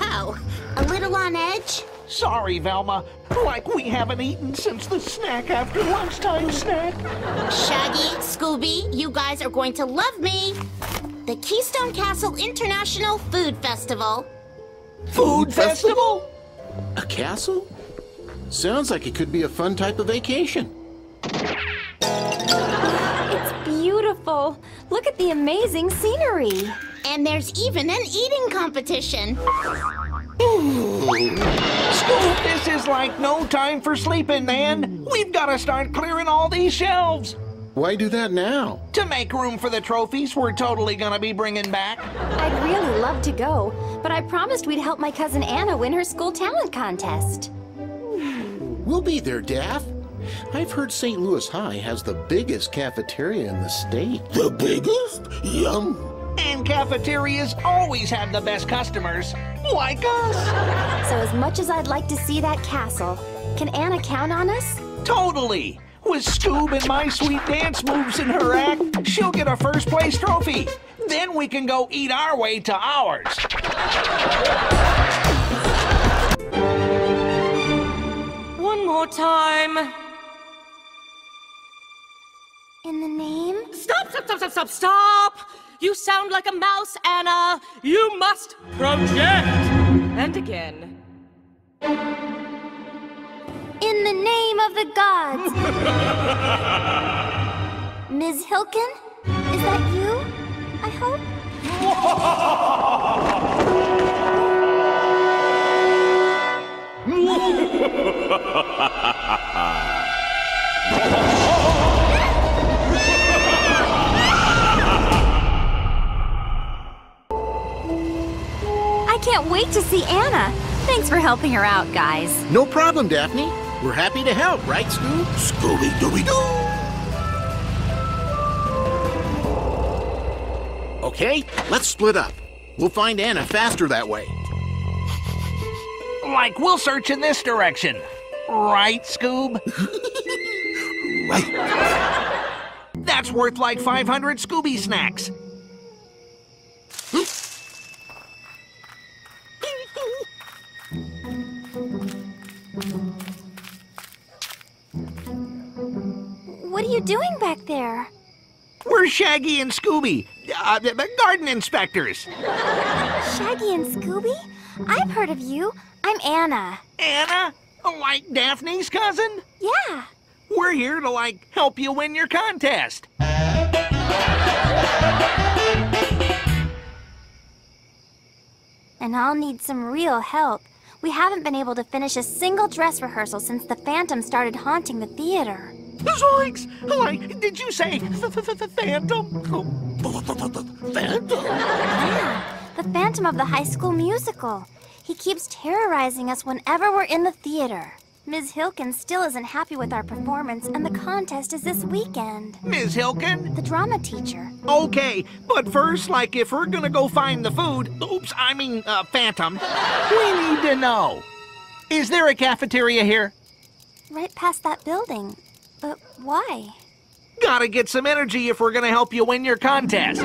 Wow, a little on edge? Sorry, Velma. Like we haven't eaten since the snack after lunchtime snack. Shaggy, Scooby, you guys are going to love me. The Keystone Castle International Food Festival. Food festival? A castle? Sounds like it could be a fun type of vacation. It's beautiful. Look at the amazing scenery. And there's even an eating competition. Scoop, this is like no time for sleeping, man. We've got to start clearing all these shelves. Why do that now? To make room for the trophies we're totally gonna be bringing back. I'd really love to go, but I promised we'd help my cousin Anna win her school talent contest. We'll be there, Daff. I've heard St. Louis High has the biggest cafeteria in the state. The biggest? Yum. And cafeterias always have the best customers, like us. So as much as I'd like to see that castle, can Anna count on us? Totally. With Scoob and my sweet dance moves in her act, she'll get a first place trophy. Then we can go eat our way to ours. One more time. In the name? Stop, stop, stop, stop, stop, stop! You sound like a mouse, Anna. You must project. And again. In the name of the gods. Ms. Hilken, is that you? I hope. I can't wait to see Anna. Thanks for helping her out, guys. No problem, Daphne. We're happy to help, right, Scoob? Scooby-Dooby-Doo! Okay, let's split up. We'll find Anna faster that way. Like we'll search in this direction. Right, Scoob? Right. That's worth like 500 Scooby snacks. What are you doing back there? We're Shaggy and Scooby, garden inspectors. Shaggy and Scooby? I've heard of you. I'm Anna. Anna? Like Daphne's cousin? Yeah. We're here to, like, help you win your contest. And I'll need some real help. We haven't been able to finish a single dress rehearsal since the Phantom started haunting the theater. Zoinks! Like, did you say Phantom? Phantom? Yeah, the Phantom of the High School Musical. He keeps terrorizing us whenever we're in the theater. Ms. Hilken still isn't happy with our performance, and the contest is this weekend. Ms. Hilken? The drama teacher. Okay, but first, like, if we're gonna go find the food, Phantom, we need to know. Is there a cafeteria here? Right past that building. But why? Gotta get some energy if we're gonna help you win your contest.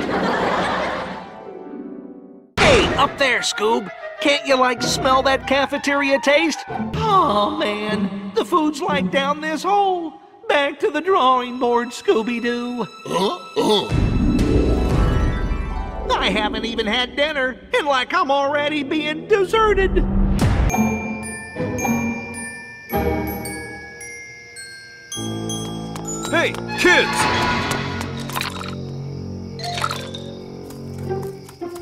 Hey, up there, Scoob. Can't you, like, smell that cafeteria taste? Oh, man. The food's, like, down this hole. Back to the drawing board, Scooby-Doo. I haven't even had dinner, and, like, I'm already being deserted. Hey, kids!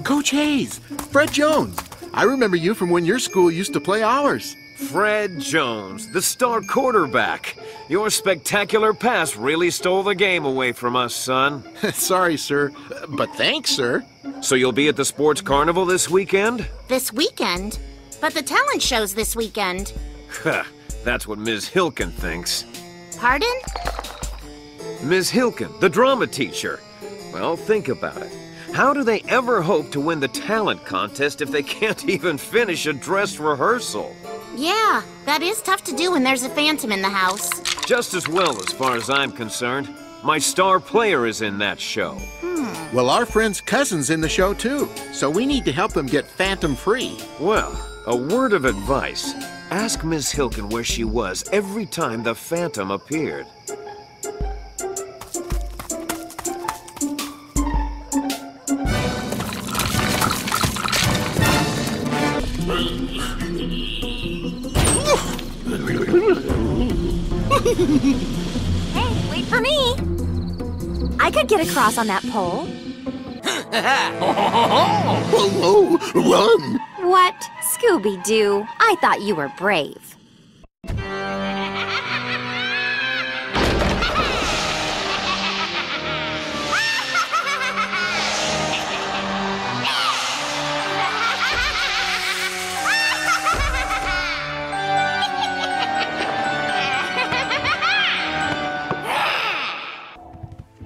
Coach Hayes, Fred Jones. I remember you from when your school used to play ours. Fred Jones, the star quarterback. Your spectacular pass really stole the game away from us, son. Sorry, sir, but thanks, sir. So you'll be at the sports carnival this weekend? This weekend? But the talent show's this weekend. That's what Ms. Hilken thinks. Pardon? Ms. Hilken, the drama teacher. Well, think about it. How do they ever hope to win the talent contest if they can't even finish a dress rehearsal? Yeah, that is tough to do when there's a phantom in the house. Just as well, as far as I'm concerned. My star player is in that show. Well, our friend's cousin's in the show, too, so we need to help them get phantom-free. Well, a word of advice. Ask Ms. Hilken where she was every time the phantom appeared. Hey, wait for me! I could get across on that pole. Hello, run! What? Scooby-Doo, I thought you were brave.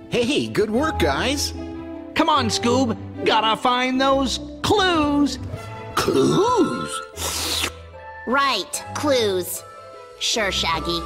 Hey, good work, guys. Come on, Scoob. Gotta find those clues. Clues? Right, clues. Sure, Shaggy.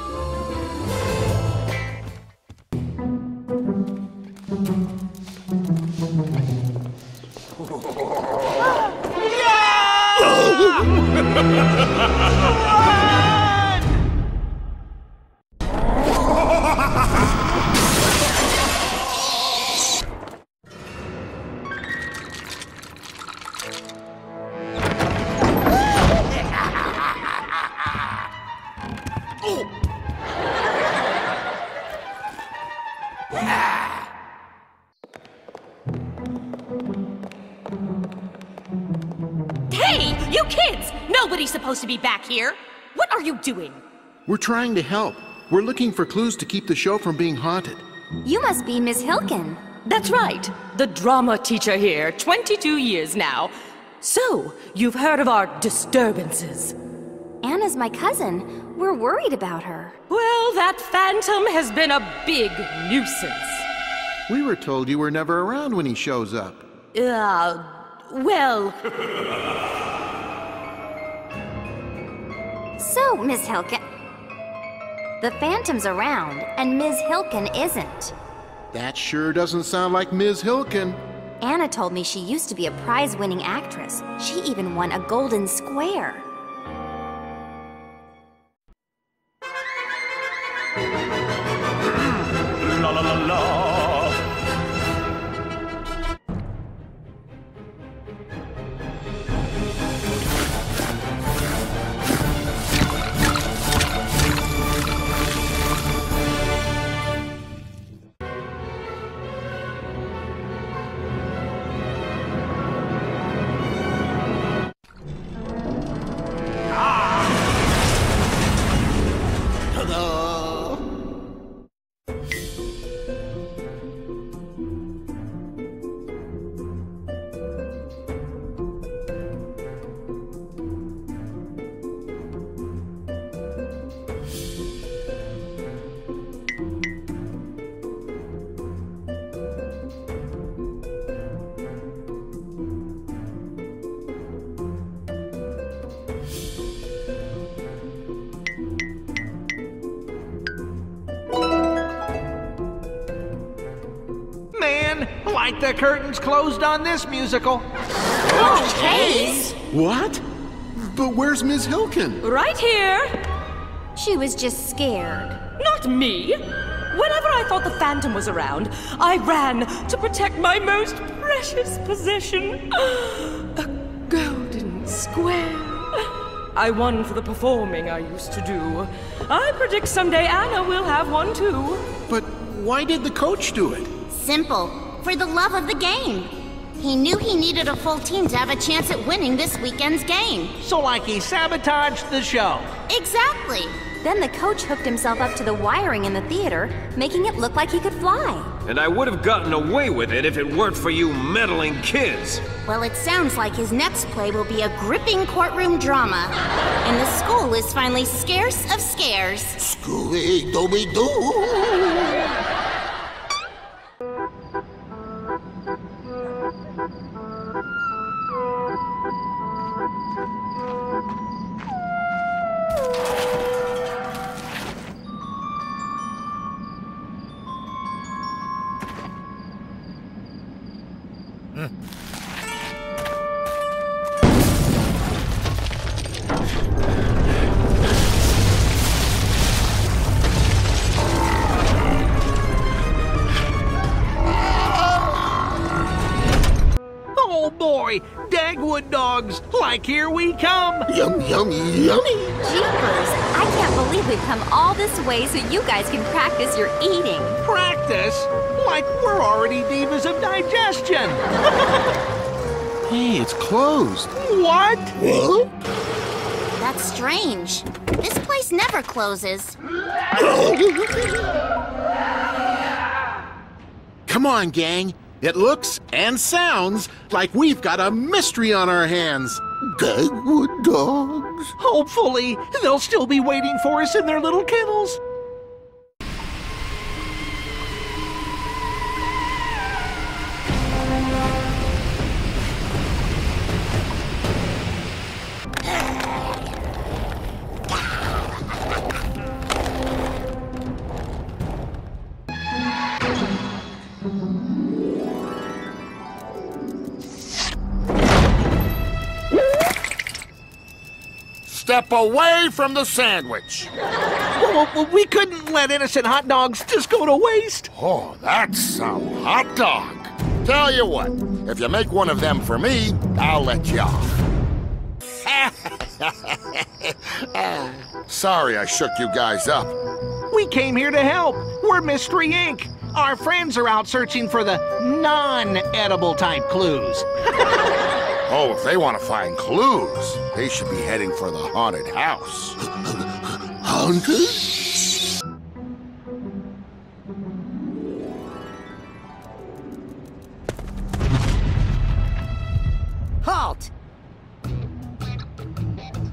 To be back here. What are you doing? We're trying to help. We're looking for clues to keep the show from being haunted. You must be Ms. Hilken. That's right. The drama teacher here, 22 years now. So, you've heard of our disturbances. Anna's my cousin. We're worried about her. Well, that phantom has been a big nuisance. We were told you were never around when he shows up. Well... So, Ms. Hilken... The Phantom's around, and Ms. Hilken isn't. That sure doesn't sound like Ms. Hilken. Anna told me she used to be a prize-winning actress. She even won a Golden Square. La la la la! The curtains closed on this musical. Coach Hayes? What? But where's Ms. Hilken? Right here. She was just scared. Not me. Whenever I thought the phantom was around, I ran to protect my most precious possession. A golden square. I won for the performing I used to do. I predict someday Anna will have one too. But why did the coach do it? Simple. For the love of the game. He knew he needed a full team to have a chance at winning this weekend's game. So like he sabotaged the show. Exactly. Then the coach hooked himself up to the wiring in the theater, making it look like he could fly. And I would have gotten away with it if it weren't for you meddling kids. Well, it sounds like his next play will be a gripping courtroom drama. And the school is finally scarce of scares. Scooby-Dooby-Doo! boy, Dagwood dogs, like here we come. Yum, yum, yummy. Jeepers, I can't believe we've come all this way so you guys can practice your eating. Practice? Like we're already divas of digestion. Hey, it's closed. What? What? That's strange. This place never closes. Come on, gang. It looks and sounds like we've got a mystery on our hands. Dagwood dogs. Hopefully, they'll still be waiting for us in their little kennels. Step away from the sandwich. Well, we couldn't let innocent hot dogs just go to waste. Oh, that's some hot dog. Tell you what, if you make one of them for me, I'll let you off. Sorry I shook you guys up. We came here to help. We're Mystery Inc. Our friends are out searching for the non-edible type clues. Oh, if they want to find clues, they should be heading for the haunted house. Haunted? Halt!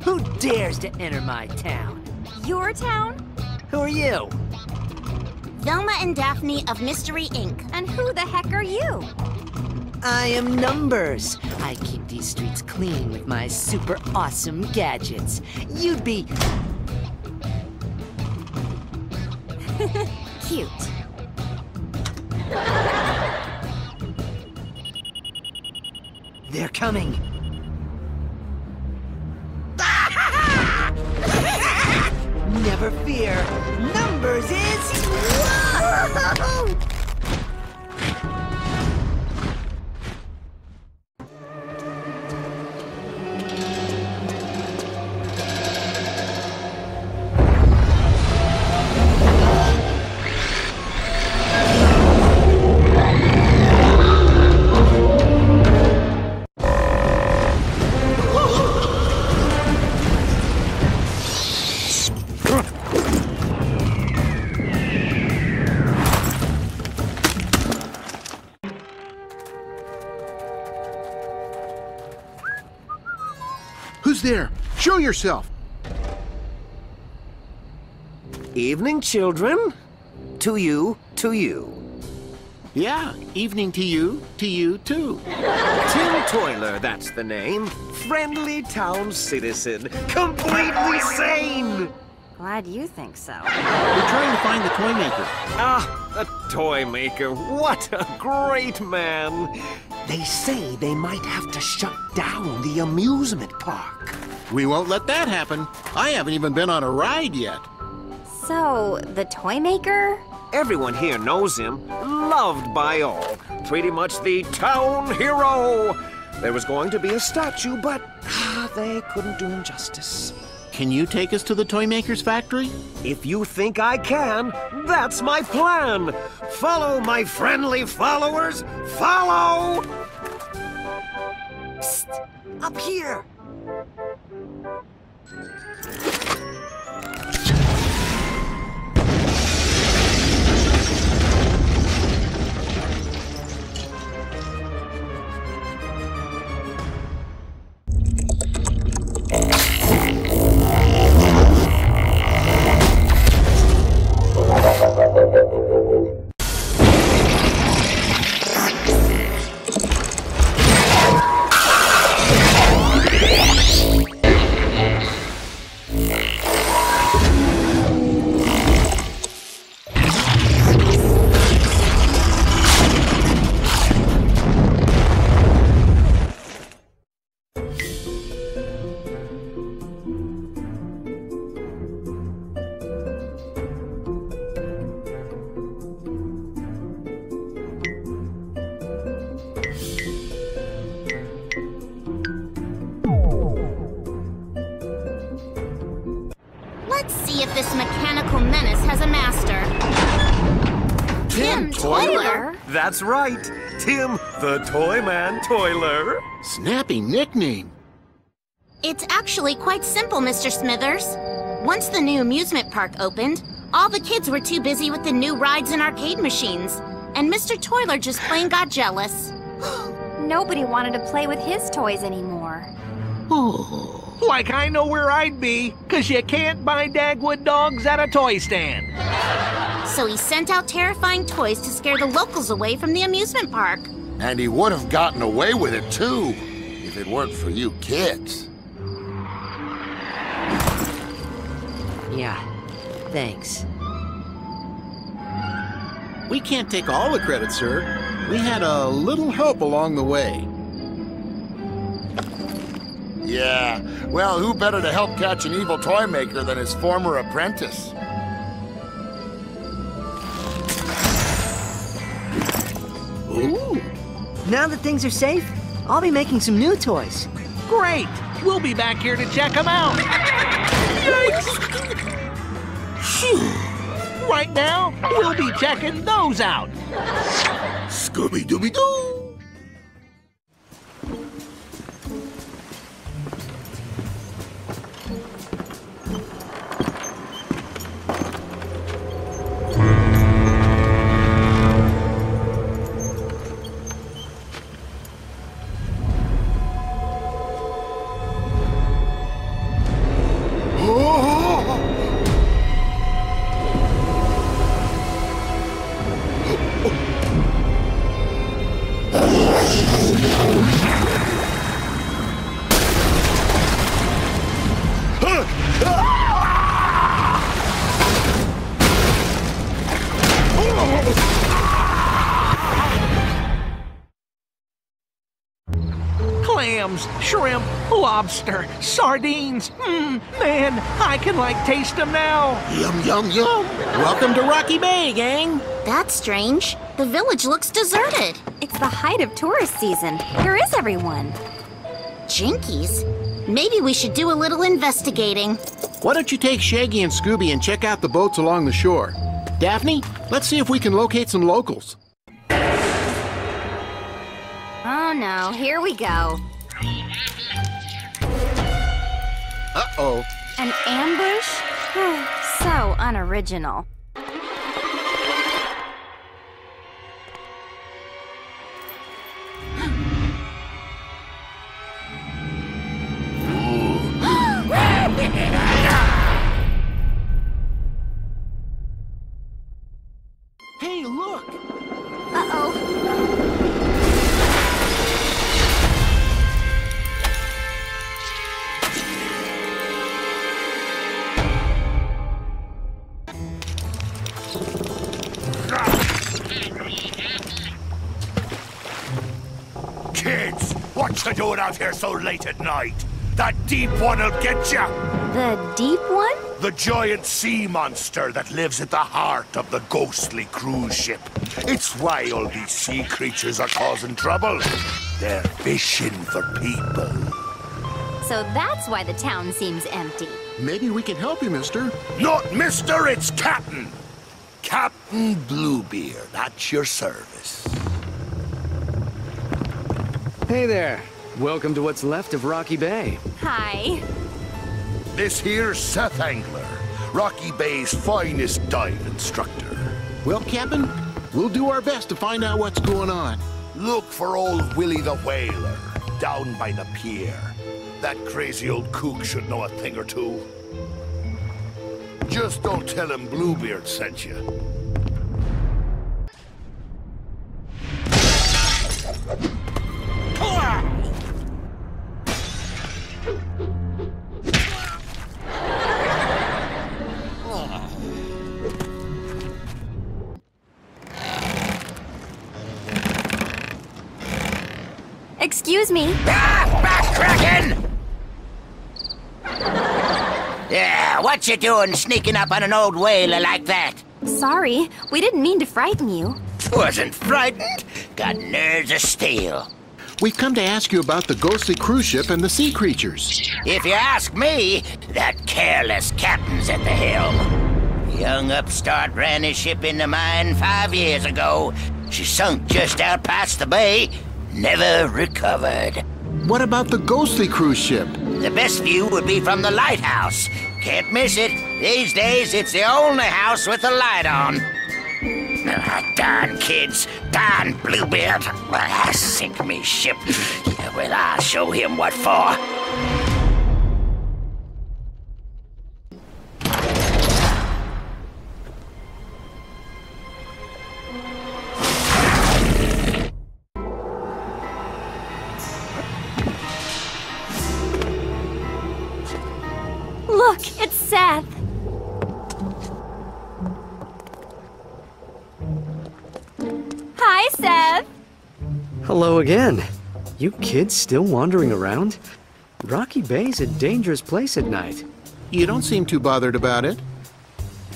Who dares to enter my town? Your town? Who are you? Velma and Daphne of Mystery Inc. And who the heck are you? I am Numbers. I keep these streets clean with my super awesome gadgets. You'd be... cute. They're coming. Never fear. Numbers is... Whoa! There. Show yourself. Evening, children. To you, to you. Yeah, evening to you too. Tim Toiler, that's the name. Friendly town citizen. Completely sane. Glad you think so. We're trying to find the Toymaker. Ah, the Toymaker. What a great man. They say they might have to shut down the amusement park. We won't let that happen. I haven't even been on a ride yet. So, the Toymaker? Everyone here knows him. Loved by all. Pretty much the town hero. There was going to be a statue, but they couldn't do him justice. Can you take us to the Toymaker's factory? If you think I can, that's my plan. Follow my friendly followers. Follow! Psst! Up here! if this mechanical menace has a master. Tim Toiler? That's right. Tim the Toyman Toiler. Snappy nickname. It's actually quite simple, Mr. Smithers. Once the new amusement park opened, all the kids were too busy with the new rides and arcade machines, and Mr. Toiler just plain got jealous. Nobody wanted to play with his toys anymore. Oh. Like I know where I'd be, 'cause you can't buy Dagwood dogs at a toy stand. So he sent out terrifying toys to scare the locals away from the amusement park. And he would have gotten away with it, too, if it weren't for you kids. Yeah, thanks. We can't take all the credit, sir. We had a little help along the way. Yeah, well, who better to help catch an evil Toymaker than his former apprentice? Ooh! Now that things are safe, I'll be making some new toys. Great! We'll be back here to check them out. Yikes! Right now, we'll be checking those out. Scooby-Dooby-Doo! Shrimp, lobster, sardines. Man, I can like taste them now. Yum, yum, yum. Welcome to Rocky Bay, gang. That's strange. The village looks deserted. It's the height of tourist season. Where is everyone? Jinkies? Maybe we should do a little investigating. Why don't you take Shaggy and Scooby and check out the boats along the shore? Daphne, let's see if we can locate some locals. Oh no, here we go. Uh-oh. An ambush? So unoriginal. Hey, look! Uh-oh. What you doing out here so late at night? That deep one'll get you! The deep one? The giant sea monster that lives at the heart of the ghostly cruise ship. It's why all these sea creatures are causing trouble. They're fishing for people. So that's why the town seems empty. Maybe we can help you, mister. Not mister, it's Captain! Captain Bluebeard, at your service. Hey there. Welcome to what's left of Rocky Bay. Hi. This here's Seth Angler, Rocky Bay's finest dive instructor. Well, Captain, we'll do our best to find out what's going on. Look for old Willy the Whaler, down by the pier. That crazy old kook should know a thing or two. Just don't tell him Bluebeard sent you. Excuse me. Ah! Backtracking! Yeah, what you doing sneaking up on an old whaler like that? Sorry, we didn't mean to frighten you. Wasn't frightened? Got nerves of steel. We've come to ask you about the ghostly cruise ship and the sea creatures. If you ask me, that careless captain's at the helm. Young upstart ran his ship into mine 5 years ago. She sunk just out past the bay, never recovered. What about the ghostly cruise ship? The best view would be from the lighthouse. Can't miss it. These days, it's the only house with a light on. Oh, darn kids. Darn Bluebeard. Sink me ship. Well, I'll show him what for. Look, it's Seth. Hi, Seth. Hello again. You kids still wandering around? Rocky Bay's a dangerous place at night. You don't seem too bothered about it.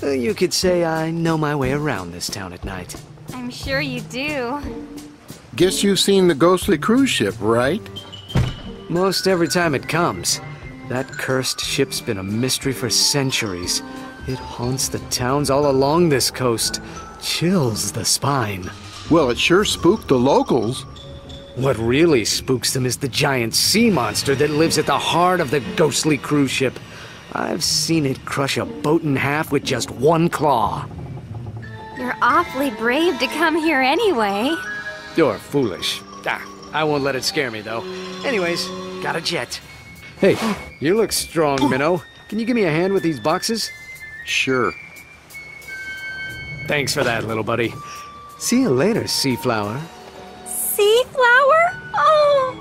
You could say I know my way around this town at night. I'm sure you do. Guess you've seen the ghostly cruise ship, right? Most every time it comes. That cursed ship's been a mystery for centuries. It haunts the towns all along this coast. Chills the spine. Well, it sure spooked the locals. What really spooks them is the giant sea monster that lives at the heart of the ghostly cruise ship. I've seen it crush a boat in half with just one claw. You're awfully brave to come here anyway. You're foolish. I won't let it scare me, though. Anyways, got a jet. Hey, you look strong, Minnow. Can you give me a hand with these boxes? Sure. Thanks for that, little buddy. See you later, Seaflower. Seaflower? Oh!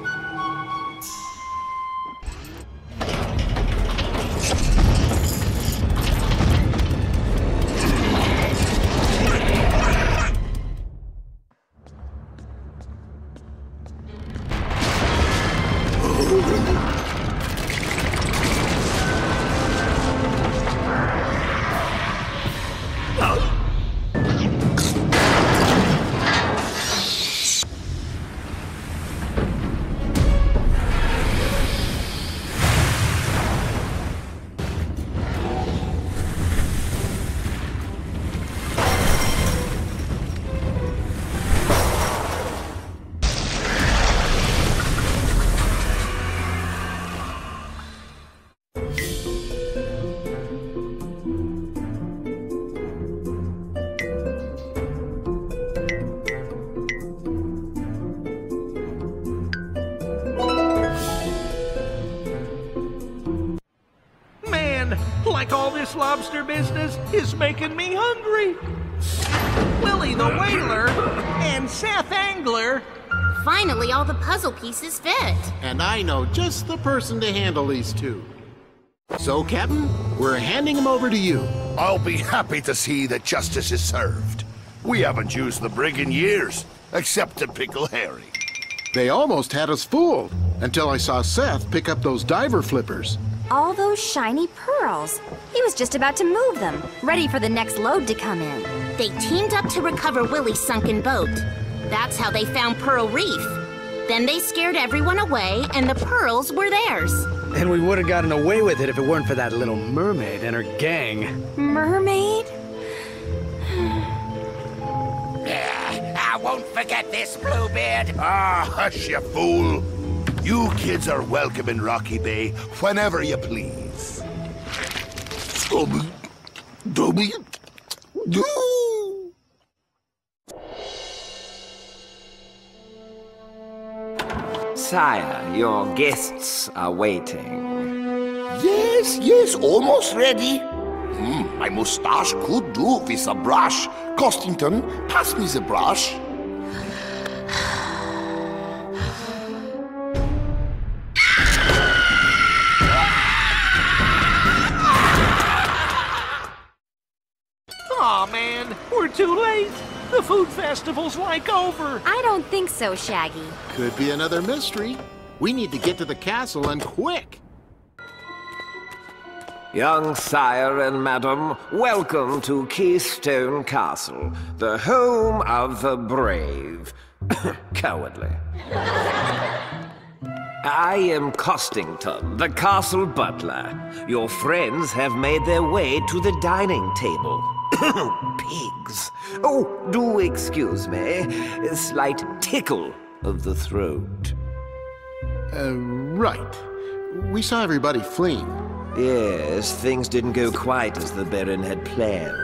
This lobster business is making me hungry. Willy the Whaler and Seth Angler. Finally, all the puzzle pieces fit. And I know just the person to handle these two. So, Captain, we're handing them over to you. I'll be happy to see that justice is served. We haven't used the brig in years, except to pickle Harry. They almost had us fooled until I saw Seth pick up those diver flippers. All those shiny pearls. He was just about to move them, ready for the next load to come in. They teamed up to recover Willy's sunken boat. That's how they found Pearl Reef. Then they scared everyone away, and the pearls were theirs. And we would have gotten away with it if it weren't for that little mermaid and her gang. Mermaid? I won't forget this, Bluebeard. Hush, you fool. You kids are welcome in Rocky Bay whenever you please. Sire, your guests are waiting. Yes, almost ready. My mustache could do with a brush. Costington, pass me the brush. Too late. The food festival's like over. I don't think so, Shaggy. Could be another mystery. We need to get to the castle and quick. Young sire and madam, welcome to Keystone Castle, the home of the brave. Cowardly. I am Costington, the castle butler. Your friends have made their way to the dining table. Pigs. Oh, do excuse me. A slight tickle of the throat. Right. We saw everybody fleeing. Yes, things didn't go quite as the Baron had planned.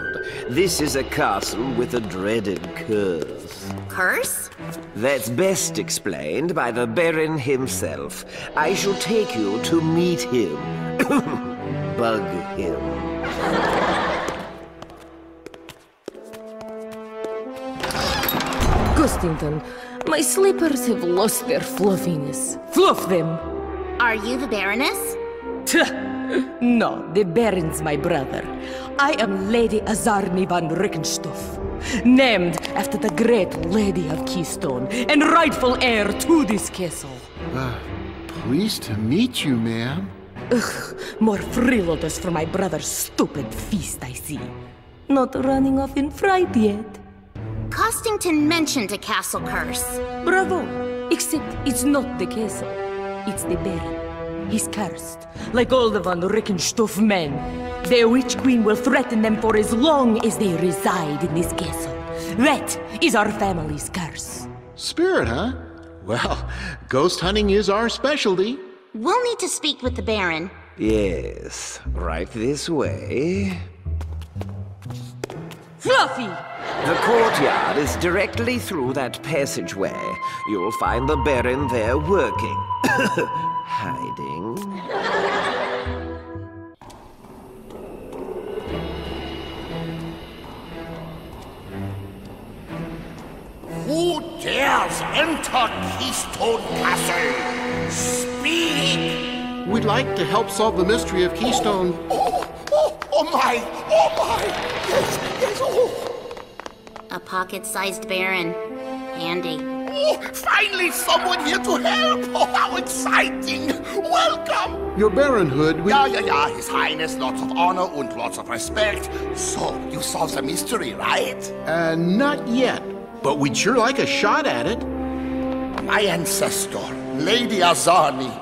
This is a castle with a dreaded curse. Curse? That's best explained by the Baron himself. I shall take you to meet him. Bug him. Costington, my slippers have lost their fluffiness. Fluff them! Are you the Baroness? No, the Baron's my brother. I am Lady Azarni von Rickenstoff, named after the great Lady of Keystone and rightful heir to this castle. Pleased to meet you, ma'am. Ugh, more freeloaders for my brother's stupid feast, I see. Not running off in fright yet. Costington mentioned a castle curse. Bravo, except it's not the castle, it's the Baron. He's cursed, like all the von Rickenstoff men. Their Witch Queen will threaten them for as long as they reside in this castle. That is our family's curse. Spirit, huh? Well, ghost hunting is our specialty. We'll need to speak with the Baron. Yes, right this way. Fluffy! The courtyard is directly through that passageway. You'll find the Baron there working. Hiding. Who dares enter Keystone Castle? Speak! We'd like to help solve the mystery of Keystone. Oh my! Yes, oh! A pocket-sized Baron. Handy. Oh, finally someone here to help! Oh, how exciting! Welcome! Your Baronhood, Yeah, His Highness, lots of honor and lots of respect. So, you solved the mystery, right? Not yet, but we'd sure like a shot at it. My ancestor, Lady Azarni,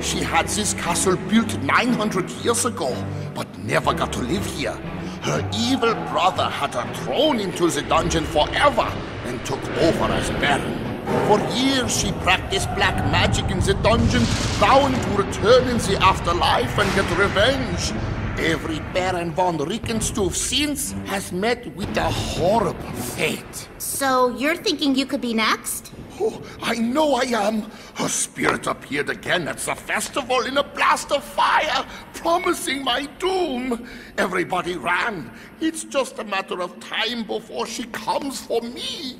she had this castle built 900 years ago, but never got to live here. Her evil brother had her thrown into the dungeon forever and took over as Baron. For years, she practiced black magic in the dungeon, vowing to return in the afterlife and get revenge. Every Baron von Rickenstoff since has met with a horrible fate. So you're thinking you could be next? Oh, I know I am. Her spirit appeared again at the festival in a blast of fire, promising my doom. Everybody ran. It's just a matter of time before she comes for me.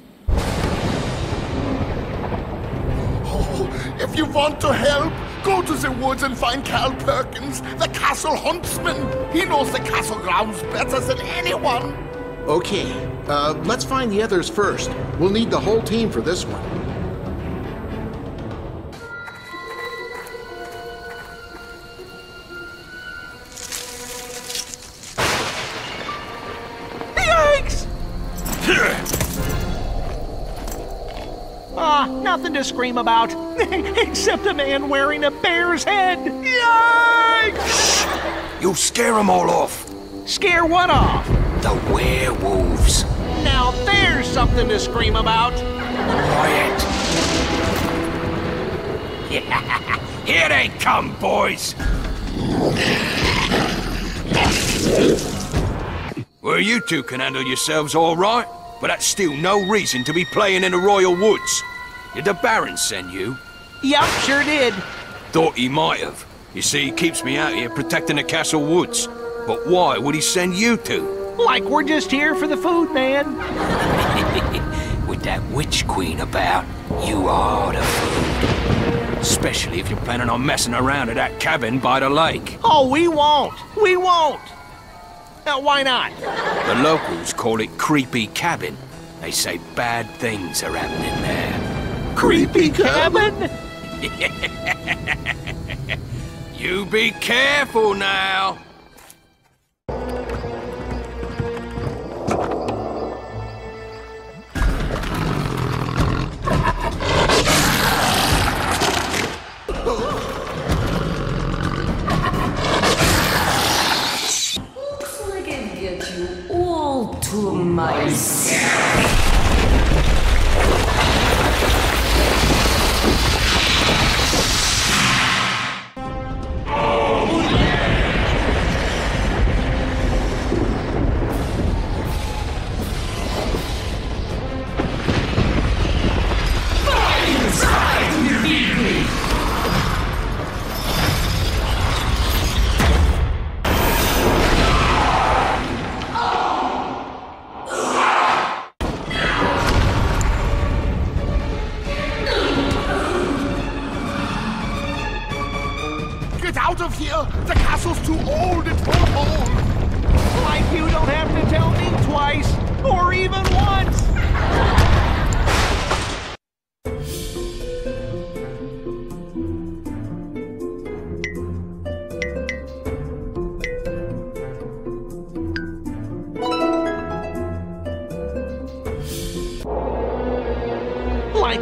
If you want to help, go to the woods and find Cal Perkins, the castle huntsman. He knows the castle grounds better than anyone. Okay, let's find the others first. We'll need the whole team for this one. Nothing to scream about, except a man wearing a bear's head. Yikes! You'll scare them all off. Scare what off? The werewolves. Now there's something to scream about. Quiet. Here they come, boys. Well, you two can handle yourselves all right, but that's still no reason to be playing in the Royal Woods. Did the Baron send you? Yup, sure did. Thought he might have. You see, he keeps me out here protecting the castle woods. But why would he send you two? Like we're just here for the food, man. With that Witch Queen about, you are the food. Especially if you're planning on messing around at that cabin by the lake. Oh, we won't. We won't. Now, why not? The locals call it Creepy Cabin. They say bad things are happening there. Creepy Cabin? You be careful now. Jones.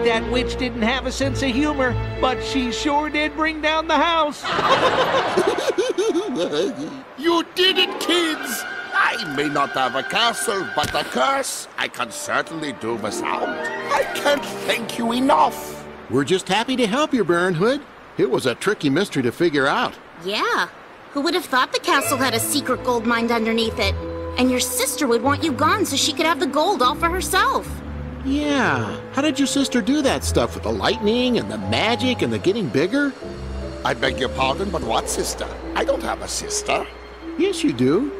That witch didn't have a sense of humor, but she sure did bring down the house. You did it, kids! I may not have a castle, but a curse I can certainly do without. I can't thank you enough. We're just happy to help you, Baron Hood. It was a tricky mystery to figure out. Yeah. Who would have thought the castle had a secret gold mine underneath it? And your sister would want you gone so she could have the gold all for herself. Yeah. How did your sister do that stuff with the lightning and the magic and the getting bigger? I beg your pardon, but what sister? I don't have a sister. Yes, you do.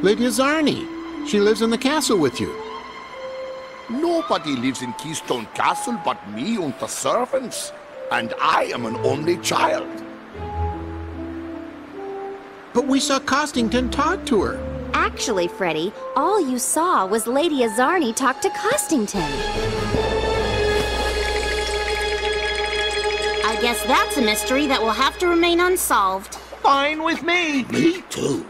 Lydia Zarnie. She lives in the castle with you. Nobody lives in Keystone Castle but me and the servants. And I am an only child. But we saw Costington talk to her. Actually, Freddy, all you saw was Lady Azarni talk to Costington. I guess that's a mystery that will have to remain unsolved. Fine with me. Me too.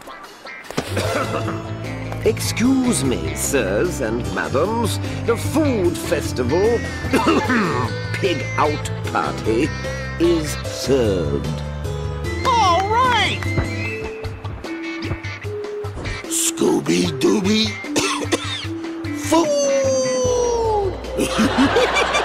Excuse me, sirs and madams. The food festival, pig out party, is served. All right! Scooby-Dooby food!